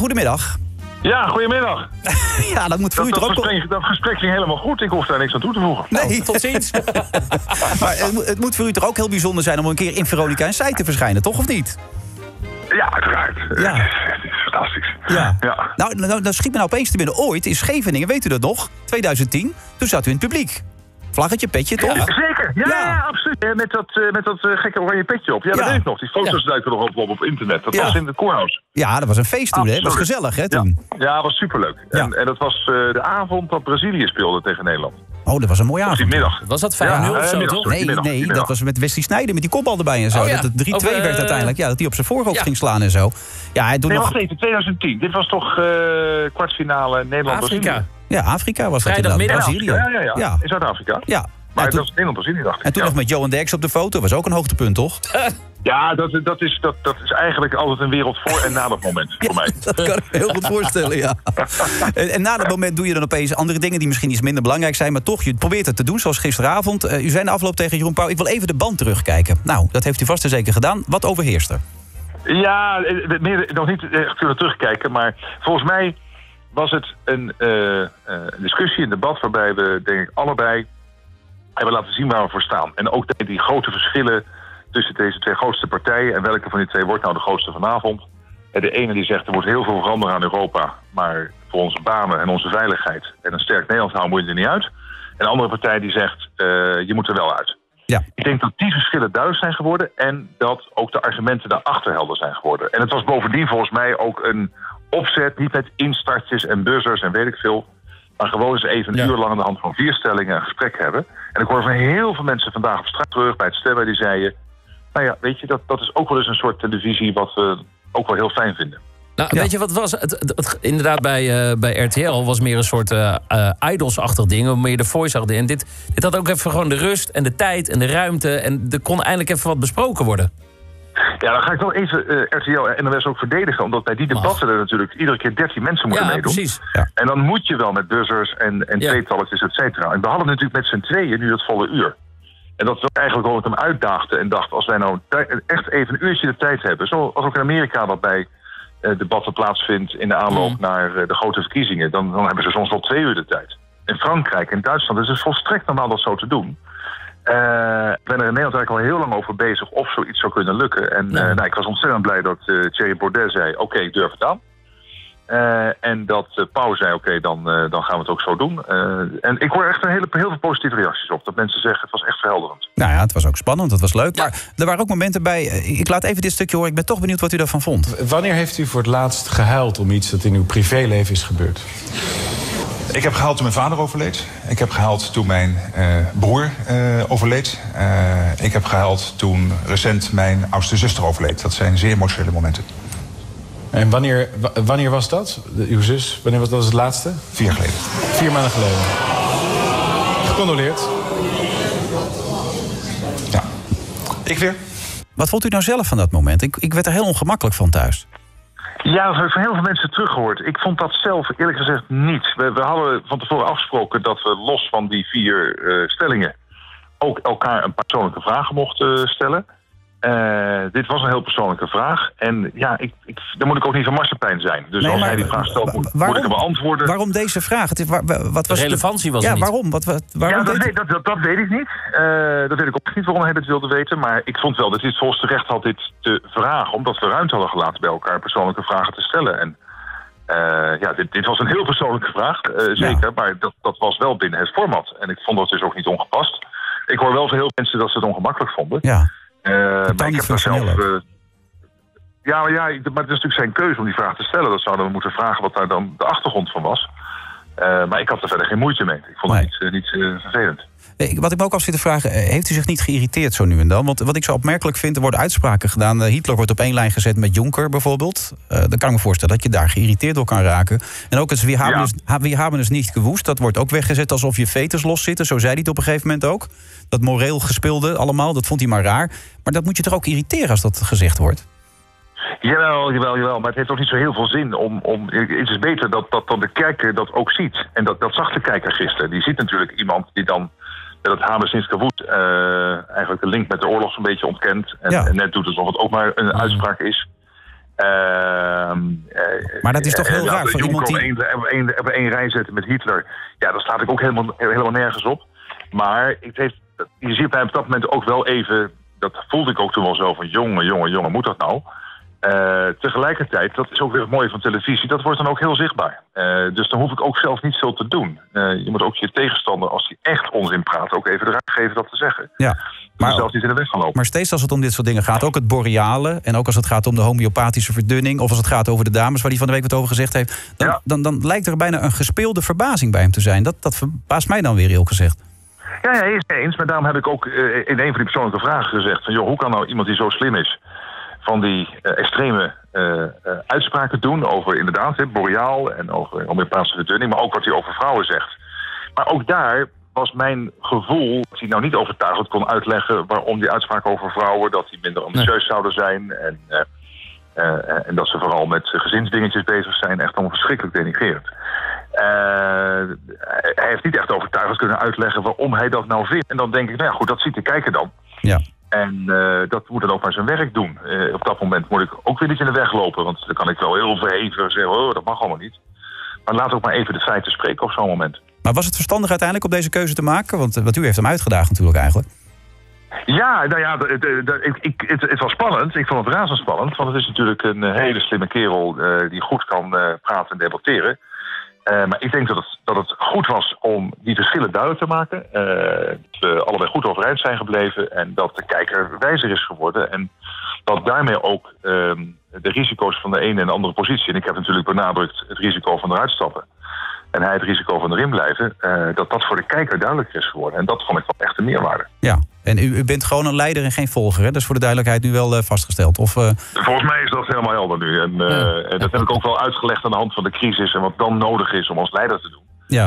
goedemiddag. Ja, goedemiddag. Ja, dat moet voor u toch ook... Dat gesprek ging helemaal goed, ik hoef daar niks aan toe te voegen. Nee, tot ziens. Maar het moet voor u toch ook heel bijzonder zijn om een keer in Veronica en Zij te verschijnen, toch of niet? Ja, uiteraard. Ja. Het is fantastisch. Ja. Ja. Nou, schiet me nou opeens te binnen. Ooit in Scheveningen, weet u dat nog? 2010, toen zat u in het publiek. Vlaggetje, petje, toch? Ja, zeker, ja, absoluut. Met dat gekke oranje petje op. Ja, dat weet ik nog. Die foto's duiken nog op internet. Dat was in het Koorhuis. Ja, dat was een feest toen, hè? Dat was gezellig, hè, toen? Ja, dat was superleuk. En dat was de avond dat Brazilië speelde tegen Nederland. Oh, dat was een mooie avond. Die middag. Was dat 5-0 of zo, toch? Nee, dat was met Wesley Sneijder, met die kopbal erbij en zo. Oh, ja. Dat het 3-2 werd uiteindelijk. Ja, dat hij op zijn voorhoofd ging slaan en zo. Ja, en toen wacht even, 2010. Dit was toch kwartfinale Nederland-Brazilië? Ja, Afrika was dat inderdaad. Brazilië. Ja. In Zuid-Afrika. Ja. Maar het was Nederland-Brazilië, dacht ik. En toen nog met Johan Derksen op de foto. Was ook een hoogtepunt, toch? Ja, dat is eigenlijk altijd een wereld voor en na dat moment voor mij. Dat kan ik me heel goed voorstellen, ja. En na dat moment doe je dan opeens andere dingen die misschien iets minder belangrijk zijn, maar toch, je probeert het te doen, zoals gisteravond. U zei in de afloop tegen Jeroen Pauw, ik wil even de band terugkijken. Nou, dat heeft u vast en zeker gedaan. Wat overheerst er? Ja, nog niet echt kunnen terugkijken, maar volgens mij was het een discussie, een debat, waarbij we, denk ik, allebei hebben laten zien waar we voor staan. En ook die grote verschillen tussen deze twee grootste partijen. En welke van die twee wordt nou de grootste vanavond? En de ene die zegt, er wordt heel veel veranderen aan Europa. Maar voor onze banen en onze veiligheid en een sterk Nederland houden moet je er niet uit. En de andere partij die zegt, je moet er wel uit. Ja. Ik denk dat die verschillen duidelijk zijn geworden. En dat ook de argumenten daarachter helder zijn geworden. En het was bovendien volgens mij ook een opzet. Niet met instartjes en buzzers en weet ik veel. Maar gewoon eens even een uur lang aan de hand van 4 stellingen een gesprek hebben. En ik hoorde van heel veel mensen vandaag op straat terug bij het stemmen. Die zeiden, nou ja, weet je, dat is ook wel eens een soort televisie wat we ook wel heel fijn vinden. Nou, weet je wat was? Het inderdaad, bij RTL was meer een soort idols-achtig ding, meer de voice-achtig ding. En dit had ook even gewoon de rust en de tijd en de ruimte. En er kon eindelijk even wat besproken worden. Ja, dan ga ik wel even RTL en NOS ook verdedigen. Omdat bij die debatten er natuurlijk iedere keer 13 mensen moeten meedoen. Precies. Ja. En dan moet je wel met buzzers en tweetalletjes, et cetera. En we hadden natuurlijk met z'n tweeën nu dat volle uur. En dat was eigenlijk wel wat hem uitdaagde en dacht, als wij nou echt even een uurtje de tijd hebben, zoals ook in Amerika wat bij debatten plaatsvindt in de aanloop naar de grote verkiezingen, dan hebben ze soms wel 2 uur de tijd. In Frankrijk en Duitsland is het volstrekt normaal dat zo te doen. Ik ben er in Nederland eigenlijk al heel lang over bezig of zoiets zou kunnen lukken. En ik was ontzettend blij dat Thierry Baudet zei, oké, ik durf het aan. En dat Pauw zei, oké, dan gaan we het ook zo doen. En ik hoor echt heel veel positieve reacties op. Dat mensen zeggen, het was echt verhelderend. Nou ja, het was ook spannend, het was leuk. Ja. Maar er waren ook momenten bij, ik laat even dit stukje horen. Ik ben toch benieuwd wat u daarvan vond. Wanneer heeft u voor het laatst gehuild om iets dat in uw privéleven is gebeurd? Ik heb gehuild toen mijn vader overleed. Ik heb gehuild toen mijn broer overleed. Ik heb gehuild toen recent mijn oudste zuster overleed. Dat zijn zeer emotionele momenten. En wanneer was dat? Uw zus, wanneer was dat het laatste? 4 jaar geleden. 4 maanden geleden. Gecondoleerd. Ja. Ik weer. Wat vond u nou zelf van dat moment? Ik werd er heel ongemakkelijk van thuis. Ja, dat heb ik van heel veel mensen teruggehoord. Ik vond dat zelf eerlijk gezegd niet. We hadden van tevoren afgesproken dat we los van die 4 stellingen ook elkaar een persoonlijke vraag mochten stellen. Dit was een heel persoonlijke vraag. En ja, daar moet ik ook niet van marsepein zijn. Dus als hij die vraag stelt, moet ik hem beantwoorden. Waarom deze vraag? Wat was de relevantie was er niet. Waarom? Waarom ja, dat weet ik niet. Dat weet ik ook niet waarom hij dat wilde weten. Maar ik vond wel dat hij het volste recht had dit te vragen. Omdat we ruimte hadden gelaten bij elkaar persoonlijke vragen te stellen. En dit was een heel persoonlijke vraag, zeker. Ja. Maar dat was wel binnen het format. En ik vond dat dus ook niet ongepast. Ik hoor wel van heel veel mensen dat ze het ongemakkelijk vonden. Ja. Maar ik heb daar zelf. Maar het is natuurlijk zijn keuze om die vraag te stellen. Dat zouden we moeten vragen wat daar dan de achtergrond van was. Maar ik had er verder geen moeite mee. Ik vond het niet vervelend. Wat ik me ook af zit te vragen, heeft u zich niet geïrriteerd zo nu en dan? Want wat ik zo opmerkelijk vind, er worden uitspraken gedaan. Hitler wordt op één lijn gezet met Juncker bijvoorbeeld. Dan kan ik me voorstellen dat je daar geïrriteerd door kan raken. En ook het we hebben het niet gewoest. Dat wordt ook weggezet alsof je veters loszitten. Zo zei hij het op een gegeven moment ook. Dat moreel gespeelde allemaal, dat vond hij maar raar. Maar dat moet je toch ook irriteren als dat gezegd wordt? Jawel. Maar het heeft ook niet zo heel veel zin om het is beter dat de kijker dat ook ziet. En dat zag de kijker gisteren. Die ziet natuurlijk iemand die dan dat Habersins-Kawoed eigenlijk de link met de oorlog zo'n beetje ontkent. En net doet alsof het ook maar een uitspraak is. Maar dat is toch heel raar voor iemand die... Op één rij zetten met Hitler. Ja, daar staat ik ook helemaal nergens op. Maar je ziet mij op dat moment ook wel even... Dat voelde ik ook toen wel zo van jongen, moet dat nou? Tegelijkertijd, dat is ook weer het mooie van televisie... dat wordt dan ook heel zichtbaar. Dus dan hoef ik ook zelf niet veel te doen. Je moet ook je tegenstander, als hij echt onzin praat... ook even de ruimte geven dat te zeggen. Ja, maar zelfs niet in de weg gaan lopen. Maar steeds als het om dit soort dingen gaat, ook het boreale... en ook als het gaat om de homeopathische verdunning... of als het gaat over de dames waar hij van de week wat over gezegd heeft... dan lijkt er bijna een gespeelde verbazing bij hem te zijn. Dat verbaast mij dan weer heel gezegd. Ja, eens. Maar daarom heb ik ook in een van die persoonlijke vragen gezegd... van joh, hoe kan nou iemand die zo slim is... van die extreme uitspraken doen over inderdaad boreaal... en over Amerikaanse verdunning, maar ook wat hij over vrouwen zegt. Maar ook daar was mijn gevoel dat hij nou niet overtuigend kon uitleggen... waarom die uitspraken over vrouwen, dat die minder ambitieus zouden zijn... en dat ze vooral met gezinsdingetjes bezig zijn, echt allemaal verschrikkelijk denigrerend. Hij heeft niet echt overtuigend kunnen uitleggen waarom hij dat nou vindt. En dan denk ik, nou ja, goed, dat ziet de kijker dan. Ja. En dat moet dan ook maar zijn werk doen. Op dat moment moet ik ook weer niet in de weg lopen. Want dan kan ik wel heel verheven zeggen, oh, dat mag allemaal niet. Maar laat ook maar even de feiten spreken op zo'n moment. Maar was het verstandig uiteindelijk om deze keuze te maken? Want u heeft hem uitgedaagd natuurlijk eigenlijk. Ja, nou ja, het was spannend. Ik vond het razendspannend. Want het is natuurlijk een hele slimme kerel die goed kan praten en debatteren. Maar ik denk dat het goed was om die verschillen duidelijk te maken. Dat we allebei goed overeind zijn gebleven en dat de kijker wijzer is geworden. En dat daarmee ook de risico's van de ene en de andere positie... en ik heb natuurlijk benadrukt het risico van eruit stappen... en hij het risico van erin blijven... dat voor de kijker duidelijk is geworden. En dat vond ik wel echt een meerwaarde. Ja, en u bent gewoon een leider en geen volger, hè? Dat is voor de duidelijkheid nu wel vastgesteld. Volgens mij is dat helemaal helder nu. En dat heb ik ook wel uitgelegd aan de hand van de crisis... en wat dan nodig is om als leider te doen. Ja.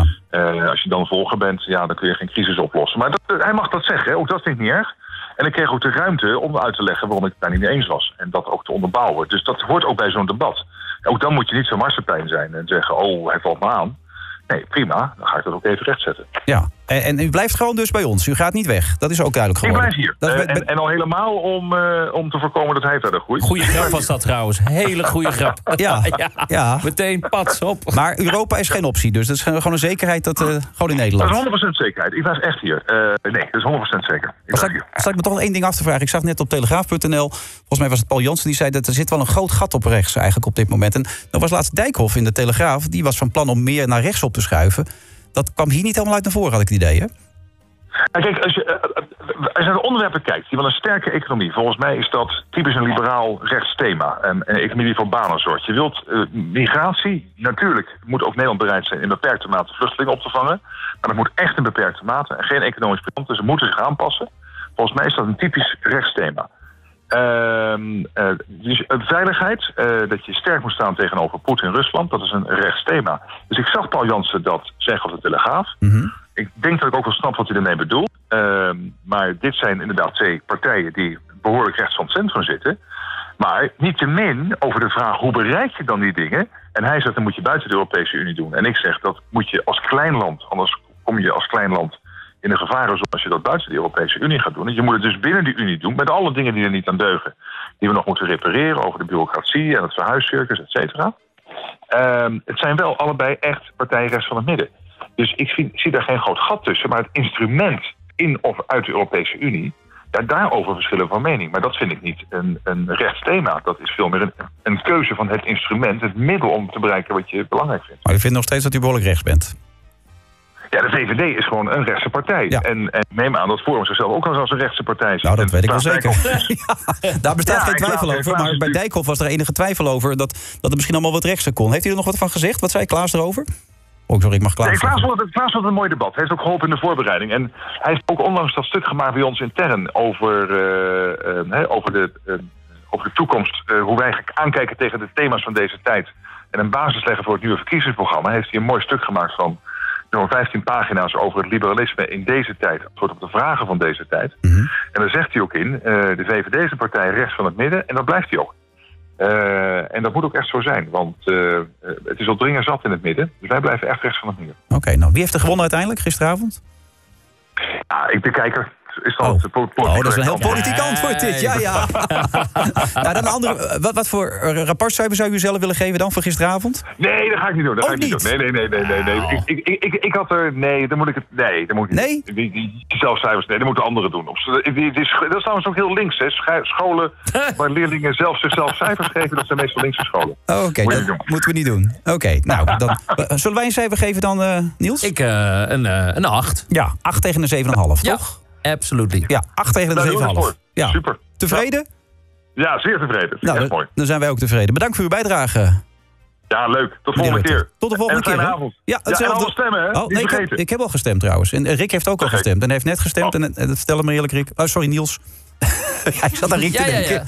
Als je dan volger bent, ja, dan kun je geen crisis oplossen. Maar hij mag dat zeggen, hè? Ook dat vind ik niet erg. En ik kreeg ook de ruimte om uit te leggen waarom ik het daar niet eens was. En dat ook te onderbouwen. Dus dat hoort ook bij zo'n debat. Ook dan moet je niet zo marsepein zijn en zeggen... oh, hij valt me aan. Nee, prima. Dan ga ik dat ook even rechtzetten. Ja, en u blijft gewoon dus bij ons. U gaat niet weg. Dat is ook duidelijk geworden. Ik blijf hier. En al helemaal om te voorkomen dat hij verder groeit. Goeie grap was dat trouwens. Hele goede grap. Ja. Meteen pats op. Maar Europa is geen optie. Dus dat is gewoon een zekerheid dat... gewoon in Nederland. Dat is 100% zekerheid. Ik blijf echt hier. Nee, dat is 100% zeker. Ik sta ik me toch één ding af te vragen. Ik zag net op telegraaf.nl. Volgens mij was het Paul Jansen die zei... dat er zit wel een groot gat op rechts eigenlijk op dit moment. En dan was laatst Dijkhoff in de Telegraaf. Die was van plan om meer naar rechts op te schuiven. Dat kwam hier niet helemaal uit naar voren, had ik het idee, hè? Kijk, als je naar de onderwerpen kijkt, die wel een sterke economie. Volgens mij is dat typisch een liberaal rechtsthema. Een economie van banensoort. Je wilt migratie. Natuurlijk moet ook Nederland bereid zijn in beperkte mate vluchtelingen op te vangen. Maar dat moet echt in beperkte mate. En geen economisch plan, dus ze moeten zich aanpassen. Volgens mij is dat een typisch rechtsthema. Dus veiligheid, dat je sterk moet staan tegenover Poetin en Rusland, dat is een rechtsthema. Dus ik zag Paul Jansen dat zeggen op de Telegraaf. Mm-hmm. Ik denk dat ik ook wel snap wat hij ermee bedoelt. Maar dit zijn inderdaad twee partijen die behoorlijk rechts van het centrum zitten. Maar niettemin over de vraag hoe bereik je dan die dingen. En hij zegt dat moet je buiten de Europese Unie doen. En ik zeg dat moet je als klein land, anders kom je als klein land... in de gevarenzone als je dat buiten de Europese Unie gaat doen. Je moet het dus binnen die Unie doen, met alle dingen die er niet aan deugen. Die we nog moeten repareren over de bureaucratie en het verhuiscircus, et cetera. Het zijn wel allebei echt partijen rechts van het midden. Dus ik zie daar geen groot gat tussen. Maar het instrument in of uit de Europese Unie, daarover verschillen van mening. Maar dat vind ik niet een rechtsthema. Dat is veel meer een keuze van het instrument, het middel om te bereiken wat je belangrijk vindt. Maar u vindt nog steeds dat u behoorlijk rechts bent? Ja, de VVD is gewoon een rechtse partij. Ja. En neem aan dat Forum zichzelf ook als een rechtse partij is. Nou, dat weet ik wel zeker. Ja, daar bestaat geen twijfel over. Maar bij Dijkhoff was er enige twijfel over dat het misschien allemaal wat rechtser kon. Heeft u er nog wat van gezegd? Wat zei Klaas erover? Oh, sorry, ik mag Klaas. Nee, Klaas vond het een mooi debat. Hij heeft ook geholpen in de voorbereiding. En hij heeft ook onlangs dat stuk gemaakt bij ons intern over de toekomst. Hoe wij aankijken tegen de thema's van deze tijd. En een basis leggen voor het nieuwe verkiezingsprogramma. Heeft hij een mooi stuk gemaakt van... 15 pagina's over het liberalisme in deze tijd, antwoord op de vragen van deze tijd. Mm-hmm. En daar zegt hij ook in, de VVD is een partij rechts van het midden, en dat blijft hij ook. En dat moet ook echt zo zijn, want het is al dringend zat in het midden, dus wij blijven echt rechts van het midden. Oké, nou wie heeft er gewonnen uiteindelijk gisteravond? Ja, ik de kijker. Is dat politiek? Oh, dat is een heel politiek antwoord dit. Ja, ja. Nou, dan een andere, wat voor rapport zou u zelf willen geven dan voor gisteravond? Nee, dat ga ik niet doen. Dat ga ik niet doen. Nee. Ik had er... Nee, dat moet ik niet. Zelfcijfers, nee, dat moeten anderen doen. Dat is trouwens ook heel links, hè. Scholen waar leerlingen zelf zichzelf cijfers geven, dat zijn meestal linkse scholen. Oh, oké, dat moeten we niet doen. Oké, nou, dan zullen wij een cijfer geven dan, Niels? Ik een 8. Ja, 8 tegen een 7,5, toch? Absoluut. Ja, 8 tegen de 7,5. Ja. Super. Tevreden? Ja, zeer tevreden. Nou, echt mooi. Dan zijn wij ook tevreden. Bedankt voor uw bijdrage. Ja, leuk. Tot de volgende keer. Tot de volgende keer. Avond. Ja, hetzelfde. Stemmen, hè? Oh, nee, ik heb al gestemd trouwens. En Rick heeft ook al gestemd. En hij heeft net gestemd. Oh. En dat vertel me eerlijk, Rick. Oh, sorry, Niels. Ja, ik zat aan Rick te denken.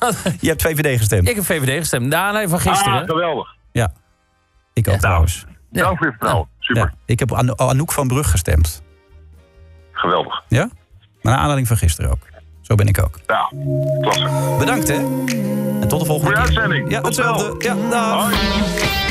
Ja. Je hebt VVD gestemd. Ik heb VVD gestemd. De aanleiding van gisteren. Ah, geweldig. Ja. Ik ook trouwens. Dank voor je verhaal. Super. Ja, ik heb Anouk van Brug gestemd. Geweldig. Ja? Maar naar aanleiding van gisteren ook. Zo ben ik ook. Ja, klasse. Bedankt, hè. En tot de volgende keer. Goeie uitzending. Ja, hetzelfde. Ja, dag. Hoi.